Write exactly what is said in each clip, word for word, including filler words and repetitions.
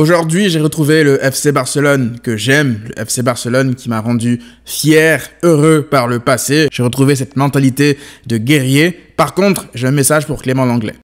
Aujourd'hui, j'ai retrouvé le F C Barcelone que j'aime, le F C Barcelone qui m'a rendu fier, heureux par le passé. J'ai retrouvé cette mentalité de guerrier. Par contre, j'ai un message pour Clément Lenglet.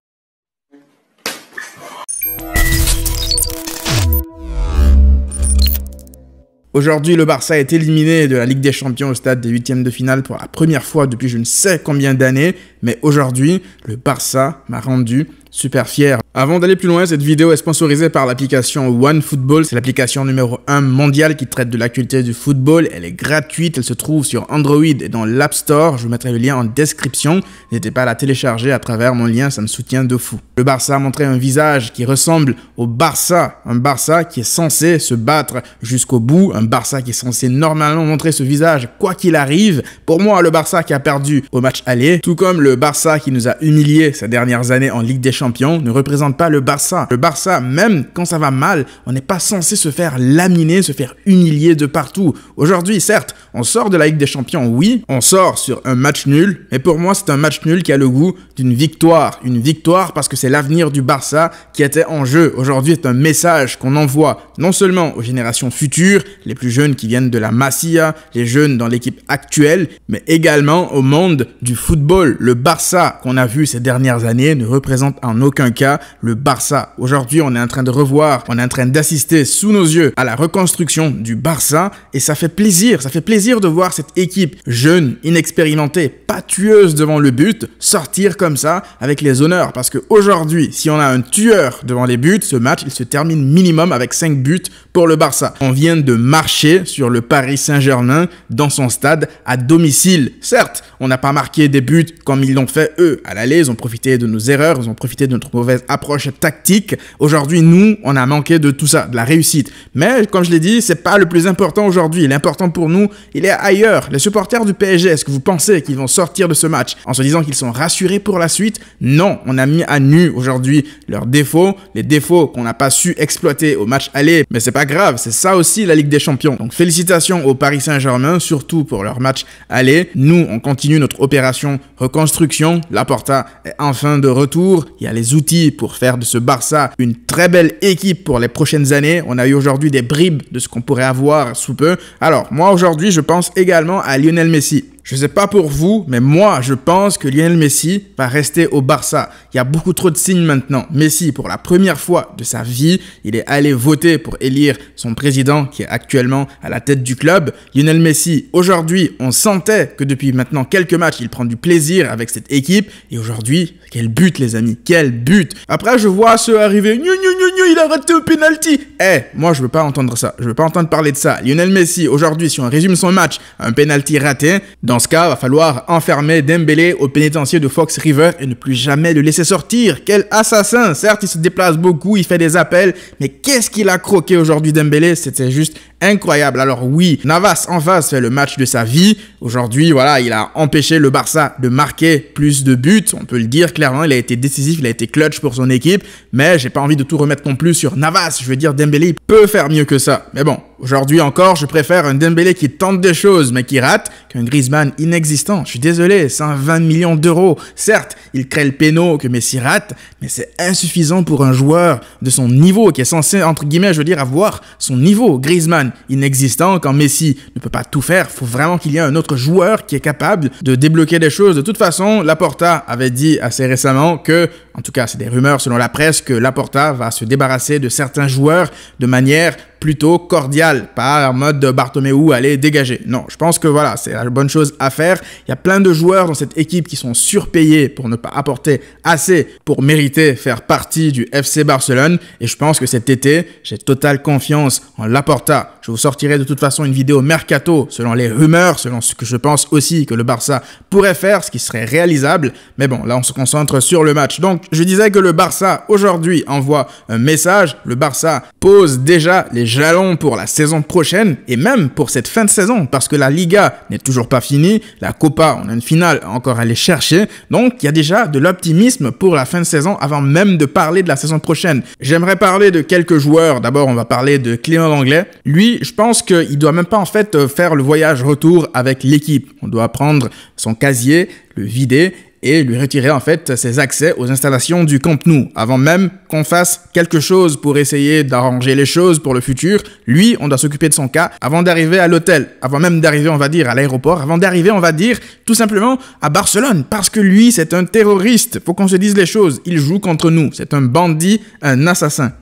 Aujourd'hui, le Barça est éliminé de la Ligue des Champions au stade des huitièmes de finale pour la première fois depuis je ne sais combien d'années. Mais aujourd'hui, le Barça m'a rendu super fier. Avant d'aller plus loin, cette vidéo est sponsorisée par l'application OneFootball. C'est l'application numéro un mondiale qui traite de l'actualité du football. Elle est gratuite, elle se trouve sur Android et dans l'App Store. Je vous mettrai le lien en description. N'hésitez pas à la télécharger à travers mon lien, ça me soutient de fou. Le Barça a montré un visage qui ressemble au Barça. Un Barça qui est censé se battre jusqu'au bout. Un Barça qui est censé normalement montrer ce visage quoi qu'il arrive. Pour moi, le Barça qui a perdu au match aller, tout comme le Barça qui nous a humiliés ces dernières années en Ligue des Champions, ne représente pas le Barça. Le Barça, même quand ça va mal, on n'est pas censé se faire laminer, se faire humilier de partout. Aujourd'hui, certes, on sort de la Ligue des Champions, oui, on sort sur un match nul, mais pour moi, c'est un match nul qui a le goût d'une victoire. Une victoire parce que c'est l'avenir du Barça qui était en jeu. Aujourd'hui, c'est un message qu'on envoie non seulement aux générations futures, les plus jeunes qui viennent de la Masia, les jeunes dans l'équipe actuelle, mais également au monde du football. Le Barça qu'on a vu ces dernières années ne représente en aucun cas le Barça. Aujourd'hui, on est en train de revoir, on est en train d'assister sous nos yeux à la reconstruction du Barça et ça fait plaisir, ça fait plaisir de voir cette équipe jeune, inexpérimentée, pas tueuse devant le but, sortir comme ça avec les honneurs parce qu'aujourd'hui, si on a un tueur devant les buts, ce match, il se termine minimum avec cinq buts pour le Barça. On vient de marcher sur le Paris Saint-Germain dans son stade à domicile. Certes, on n'a pas marqué des buts comme ils l'ont fait eux. À l'aller, ils ont profité de nos erreurs, ils ont profité de notre mauvaise approche tactique. Aujourd'hui, nous, on a manqué de tout ça, de la réussite. Mais, comme je l'ai dit, c'est pas le plus important aujourd'hui. L'important pour nous, il est ailleurs. Les supporters du P S G, est-ce que vous pensez qu'ils vont sortir de ce match en se disant qu'ils sont rassurés pour la suite? Non, on a mis à nu aujourd'hui leurs défauts, les défauts qu'on n'a pas su exploiter au match aller. Mais c'est pas grave, c'est ça aussi la Ligue des Champions. Donc, félicitations au Paris Saint-Germain, surtout pour leur match aller. Nous, on continue notre opération reconstruction. Laporta est enfin de retour. Il y a les outils pour faire de ce Barça une très belle équipe pour les prochaines années. On a eu aujourd'hui des bribes de ce qu'on pourrait avoir sous peu. Alors, moi aujourd'hui, je pense également à Lionel Messi. Je ne sais pas pour vous, mais moi, je pense que Lionel Messi va rester au Barça. Il y a beaucoup trop de signes maintenant. Messi, pour la première fois de sa vie, il est allé voter pour élire son président qui est actuellement à la tête du club. Lionel Messi, aujourd'hui, on sentait que depuis maintenant quelques matchs, il prend du plaisir avec cette équipe. Et aujourd'hui, quel but, les amis, quel but. Après, je vois ceux arriver, « Gnou, gnou, gnou, gnou, il a raté au penalty !» Eh, moi, je ne veux pas entendre ça. Je ne veux pas entendre parler de ça. Lionel Messi, aujourd'hui, si on résume son match, un penalty raté, dans Dans ce cas, va falloir enfermer Dembélé au pénitencier de Fox River et ne plus jamais le laisser sortir. Quel assassin! Certes, il se déplace beaucoup, il fait des appels, mais qu'est-ce qu'il a croqué aujourd'hui Dembélé? C'était juste incroyable. Alors oui, Navas en face fait le match de sa vie. Aujourd'hui, voilà, il a empêché le Barça de marquer plus de buts. On peut le dire clairement, il a été décisif, il a été clutch pour son équipe, mais j'ai pas envie de tout remettre non plus sur Navas. Je veux dire, Dembélé peut faire mieux que ça. Mais bon, aujourd'hui encore, je préfère un Dembélé qui tente des choses mais qui rate qu'un Griezmann inexistant. Je suis désolé, cent vingt millions d'euros. Certes, il crée le péno que Messi rate, mais c'est insuffisant pour un joueur de son niveau qui est censé, entre guillemets, je veux dire, avoir son niveau. Griezmann inexistant, quand Messi ne peut pas tout faire, faut vraiment qu'il y ait un autre joueur qui est capable de débloquer des choses. De toute façon, Laporta avait dit assez récemment que, en tout cas, c'est des rumeurs selon la presse, que Laporta va se débarrasser de certains joueurs de manière plutôt cordial, pas en mode de Bartomeu, allez, dégager. Non, je pense que voilà, c'est la bonne chose à faire. Il y a plein de joueurs dans cette équipe qui sont surpayés pour ne pas apporter assez pour mériter faire partie du F C Barcelone. Et je pense que cet été, j'ai totale confiance en Laporta. Je vous sortirai de toute façon une vidéo mercato selon les rumeurs, selon ce que je pense aussi que le Barça pourrait faire, ce qui serait réalisable. Mais bon, là, on se concentre sur le match. Donc, je disais que le Barça, aujourd'hui, envoie un message. Le Barça pose déjà les jalons pour la saison prochaine et même pour cette fin de saison parce que la Liga n'est toujours pas finie, la Copa, on a une finale à encore aller chercher, donc il y a déjà de l'optimisme pour la fin de saison avant même de parler de la saison prochaine. J'aimerais parler de quelques joueurs. D'abord, on va parler de Clément Lenglet. Lui, je pense qu'il doit même pas en fait faire le voyage retour avec l'équipe. On doit prendre son casier, le vider et lui retirer en fait ses accès aux installations du Camp Nou. Avant même qu'on fasse quelque chose pour essayer d'arranger les choses pour le futur, lui, on doit s'occuper de son cas avant d'arriver à l'hôtel, avant même d'arriver, on va dire, à l'aéroport, avant d'arriver, on va dire, tout simplement à Barcelone, parce que lui, c'est un terroriste. Faut qu'on se dise les choses, il joue contre nous, c'est un bandit, un assassin.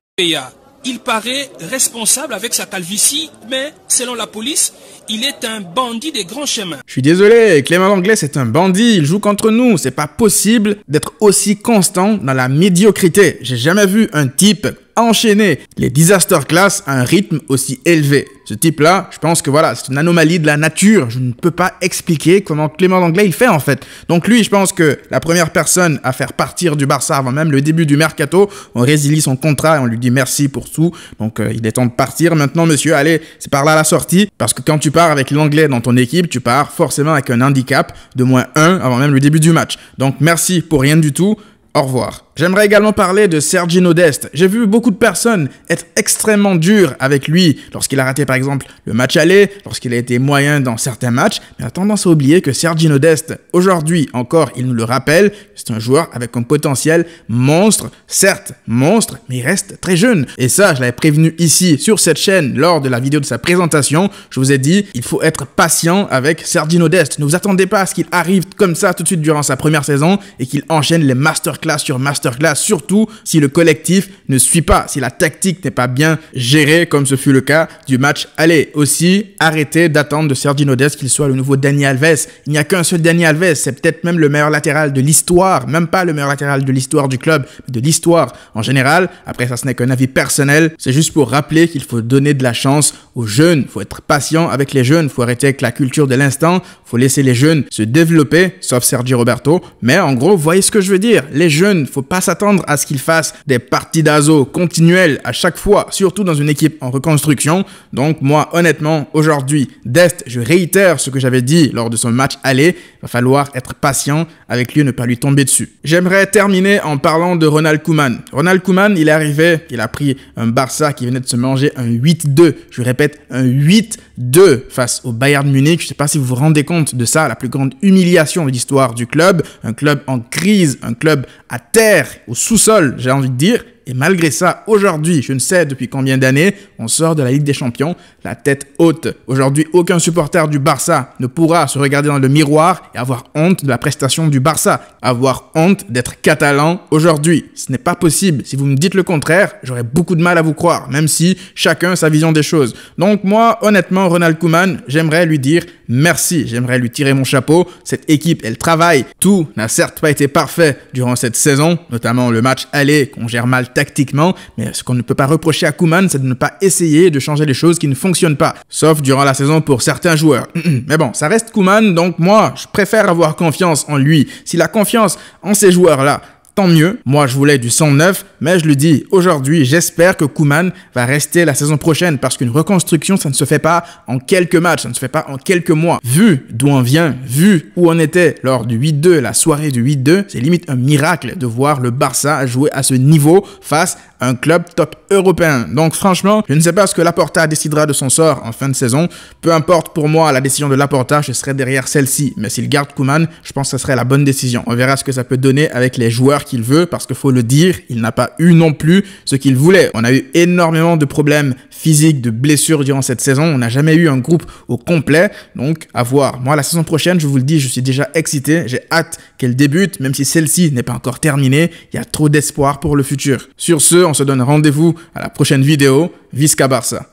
Il paraît responsable avec sa calvitie, mais selon la police, il est un bandit des grands chemins. Je suis désolé, Clément Lenglet, c'est un bandit, il joue contre nous. C'est pas possible d'être aussi constant dans la médiocrité. J'ai jamais vu un type enchaîner les disaster class à un rythme aussi élevé. Ce type-là, je pense que voilà, c'est une anomalie de la nature. Je ne peux pas expliquer comment Clément Lenglet il fait en fait. Donc lui, je pense que la première personne à faire partir du Barça avant même le début du mercato, on résilie son contrat et on lui dit merci pour tout. Donc euh, il est temps de partir. Maintenant monsieur, allez, c'est par là la sortie. Parce que quand tu pars avec Lenglet dans ton équipe, tu pars forcément avec un handicap de moins un avant même le début du match. Donc merci pour rien du tout. Au revoir. J'aimerais également parler de Sergino Dest. J'ai vu beaucoup de personnes être extrêmement dures avec lui lorsqu'il a raté par exemple le match aller, lorsqu'il a été moyen dans certains matchs, mais a tendance à oublier que Sergino Dest, aujourd'hui encore, il nous le rappelle, c'est un joueur avec un potentiel monstre, certes monstre, mais il reste très jeune. Et ça, je l'avais prévenu ici sur cette chaîne lors de la vidéo de sa présentation, je vous ai dit, il faut être patient avec Sergino Dest. Ne vous attendez pas à ce qu'il arrive comme ça tout de suite durant sa première saison et qu'il enchaîne les masterclass sur masterclass, surtout si le collectif ne suit pas, si la tactique n'est pas bien gérée comme ce fut le cas du match aller. Aussi, arrêtez d'attendre de Sergino Dest qu'il soit le nouveau Dani Alves. Il n'y a qu'un seul Dani Alves, c'est peut-être même le meilleur latéral de l'histoire, même pas le meilleur latéral de l'histoire du club, mais de l'histoire en général. Après ça, ce n'est qu'un avis personnel, c'est juste pour rappeler qu'il faut donner de la chance aux jeunes, il faut être patient avec les jeunes, il faut arrêter avec la culture de l'instant, il faut laisser les jeunes se développer, sauf Sergi Roberto, mais en gros, vous voyez ce que je veux dire, les jeunes Jeune, faut pas s'attendre à ce qu'il fasse des parties d'assaut continuelles à chaque fois, surtout dans une équipe en reconstruction. Donc moi, honnêtement, aujourd'hui, Dest, je réitère ce que j'avais dit lors de son match aller, va falloir être patient avec lui, ne pas lui tomber dessus. J'aimerais terminer en parlant de Ronald Koeman. Ronald Koeman, il est arrivé, il a pris un Barça qui venait de se manger un huit deux. Je répète, un huit deux face au Bayern Munich. Je sais pas si vous vous rendez compte de ça, la plus grande humiliation de l'histoire du club, un club en crise, un club à terre, au sous-sol, j'ai envie de dire. Et malgré ça, aujourd'hui, je ne sais depuis combien d'années, on sort de la Ligue des Champions la tête haute. Aujourd'hui, aucun supporter du Barça ne pourra se regarder dans le miroir et avoir honte de la prestation du Barça. Avoir honte d'être catalan aujourd'hui. Ce n'est pas possible. Si vous me dites le contraire, j'aurais beaucoup de mal à vous croire, même si chacun a sa vision des choses. Donc moi, honnêtement, Ronald Koeman, j'aimerais lui dire merci. J'aimerais lui tirer mon chapeau. Cette équipe, elle travaille. Tout n'a certes pas été parfait durant cette saison, notamment le match aller qu'on gère mal tactiquement, mais ce qu'on ne peut pas reprocher à Koeman, c'est de ne pas essayer de changer les choses qui ne fonctionnent pas, sauf durant la saison pour certains joueurs. Mais bon, ça reste Koeman, donc moi, je préfère avoir confiance en lui. S'il a confiance en ces joueurs-là, tant mieux. Moi, je voulais du cent neuf, mais je le dis aujourd'hui, j'espère que Koeman va rester la saison prochaine parce qu'une reconstruction, ça ne se fait pas en quelques matchs, ça ne se fait pas en quelques mois. Vu d'où on vient, vu où on était lors du huit deux, la soirée du huit deux, c'est limite un miracle de voir le Barça jouer à ce niveau face à un club top européen. Donc franchement, je ne sais pas ce que Laporta décidera de son sort en fin de saison. Peu importe pour moi la décision de Laporta, je serai derrière celle-ci. Mais s'il garde Koeman, je pense que ce serait la bonne décision. On verra ce que ça peut donner avec les joueurs qu'il veut, parce qu'il faut le dire, il n'a pas eu non plus ce qu'il voulait. On a eu énormément de problèmes physiques, de blessures durant cette saison. On n'a jamais eu un groupe au complet, donc à voir. Moi, la saison prochaine, je vous le dis, je suis déjà excité. J'ai hâte qu'elle débute, même si celle-ci n'est pas encore terminée. Il y a trop d'espoir pour le futur. Sur ce, on se donne rendez-vous à la prochaine vidéo. Visca Barça!